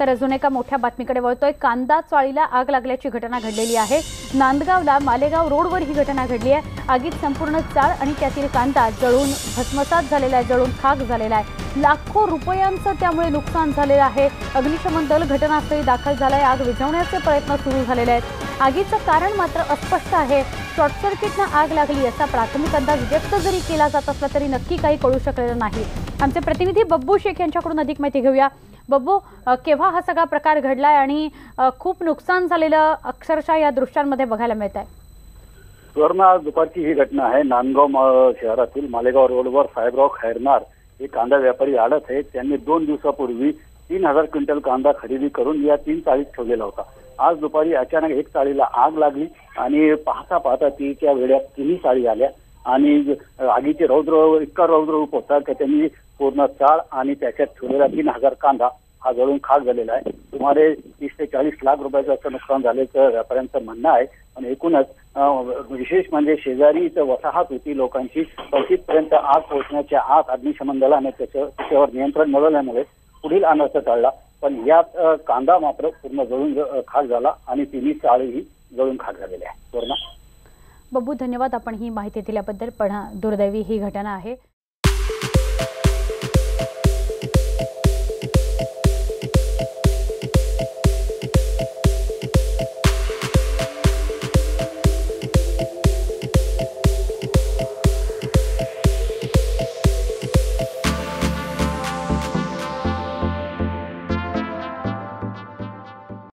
तर अजून एका मोठ्या बातमीकडे वळतोय। कांदा चाळीला आग लागल्याची घटना घडलेली आहे। नांदगावला मालेगाव रोडवर ही घटना घडली आहे। आगीत संपूर्ण चाळ आणि त्यातील कांदा जळून भस्मसात झालेला आहे, जळून खाक झालेला आहे। लाखो रुपयांचं त्यामुळे नुकसान झालेलं आहे। अग्निशमन दल घटनास्थळी दाखल झाले आहे। आग विझवण्याचे प्रयत्न सुरू झालेले आहेत। आगीचं कारण मात्र अस्पष्ट आहे। शॉर्ट सर्किटने आग लागली असा प्राथमिक अंदाज व्यक्त जरी केला जात असला तरी नक्की काही कळू शकलेलं नाही। आमचे प्रतिनिधी बब्बू शेख यांच्याकडून अधिक माहिती घेऊया। बब्बू, केव्हा हा सगळा प्रकार घडलाय आणि खूप नुकसान झालेलं अक्षरशः या दृश्यांमध्ये बघायला मिळत आहे? सुवर्ण, आज दुपारची ही घटना आहे। नांदगाव शहरातील मालेगाव रोडवर साहेबराव खैरनार हे कांदा व्यापारी आडत आहेत। त्यांनी 2 दिवसापूर्वी 3000 क्विंटल कांदा खरेदी करून या 3 चाळीत ठेवलेला होता। आज दुपारी अचानक 1 चाळीला आग लागली आणि पाहता पाहता तीच्या वेळात 3 चाळी आल्या आणि आगीचे रौद्र इतका रौद्र रूप होता की त्यांनी पूर्ण चाळ आणि त्याच्यात ठेवलेला 3000 कांदा हा जळून खाक झालेला आहे। सुमारे 30 ते 40 लाख रुपयाचं असं नुकसान झाल्याचं व्यापाऱ्यांचं म्हणणं आहे। पण एकूणच विशेष म्हणजे शेजारीच वसाहत होती लोकांची, पण तिथपर्यंत आग पोहोचण्याच्या आत अग्निशमन दलाने त्याच्यावर नियंत्रण मिळवल्यामुळे पुढील अनर्थ टाळला। पण यात कांदा मात्र पूर्ण जळून खाक झाला आणि 3 चाळीही जळून खाक झालेल्या आहे। बब्बू, धन्यवाद आपण ही माहिती दिल्याबद्दल। पण दुर्दैवी ही घटना आहे।